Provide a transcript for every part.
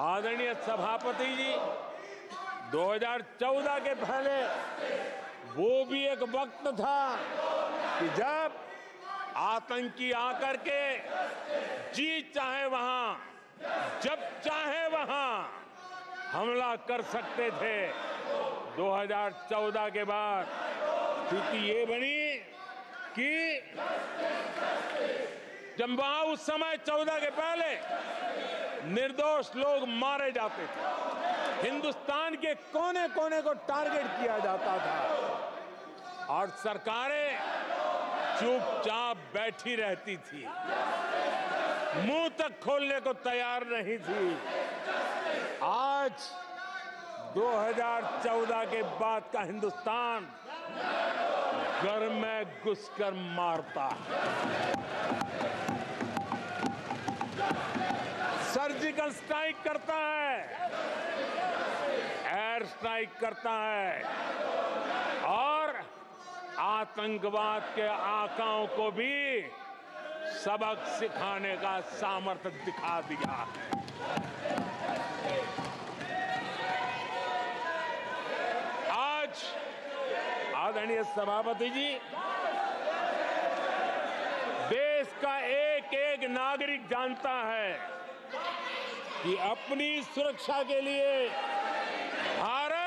आदरणीय सभापति जी, 2014 के पहले वो भी एक वक्त था कि जब आतंकी आकर के जी चाहे वहां, जब चाहे वहां हमला कर सकते थे। 2014 के बाद स्थिति ये बनी कि जब वहां उस समय 14 के पहले निर्दोष लोग मारे जाते थे, हिंदुस्तान के कोने कोने को टारगेट किया जाता था और सरकारें चुपचाप बैठी रहती थी, मुंह तक खोलने को तैयार नहीं थी। आज 2014 के बाद का हिंदुस्तान घर में घुसकर मारता है, सर्जिकल स्ट्राइक करता है, एयर स्ट्राइक करता है और आतंकवाद के आकाओं को भी सबक सिखाने का सामर्थ्य दिखा दिया है। आज आदरणीय सभापति जी, देश का एक एक नागरिक जानता है कि अपनी सुरक्षा के लिए भारत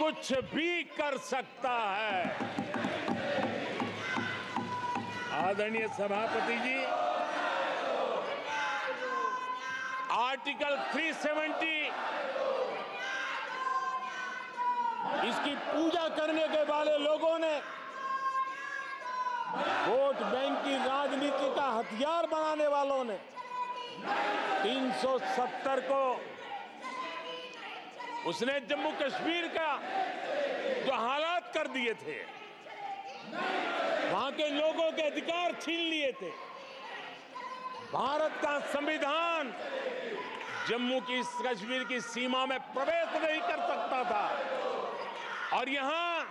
कुछ भी कर सकता है। आदरणीय सभापति जी, आर्टिकल 370 इसकी पूजा करने के वाले लोगों ने वोट बैंक की राजनीति का हथियार बनाने वालों ने 370 को उसने जम्मू कश्मीर का जो हालात कर दिए थे, वहां के लोगों के अधिकार छीन लिए थे। भारत का संविधान जम्मू की कश्मीर की सीमा में प्रवेश नहीं कर सकता था और यहां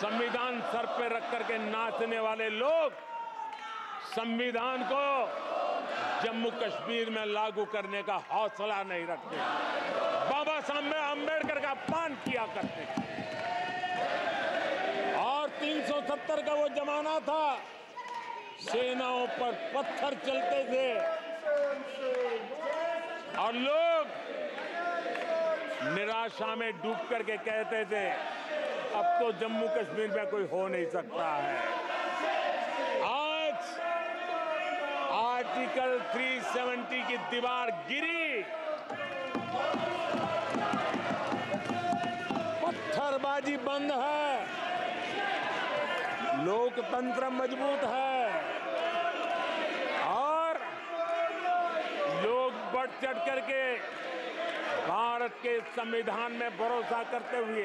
संविधान सर पे रख करके नाचने वाले लोग संविधान को जम्मू कश्मीर में लागू करने का हौसला नहीं रखते, बाबा साहब अम्बेडकर का अपमान किया करते थे। और 370 का वो जमाना था, सेनाओं पर पत्थर चलते थे और लोग निराशा में डूब करके कहते थे अब तो जम्मू कश्मीर में कोई हो नहीं सकता है। आर्टिकल 370 की दीवार गिरी, पत्थरबाजी बंद है, लोकतंत्र मजबूत है और लोग बढ़ चढ़ करके भारत के संविधान में भरोसा करते हुए,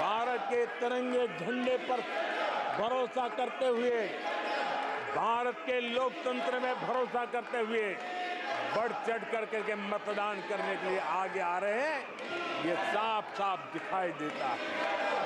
भारत के तिरंगे झंडे पर भरोसा करते हुए, भारत के लोकतंत्र में भरोसा करते हुए बढ़ चढ़ करके मतदान करने के लिए आगे आ रहे हैं, ये साफ साफ दिखाई देता है।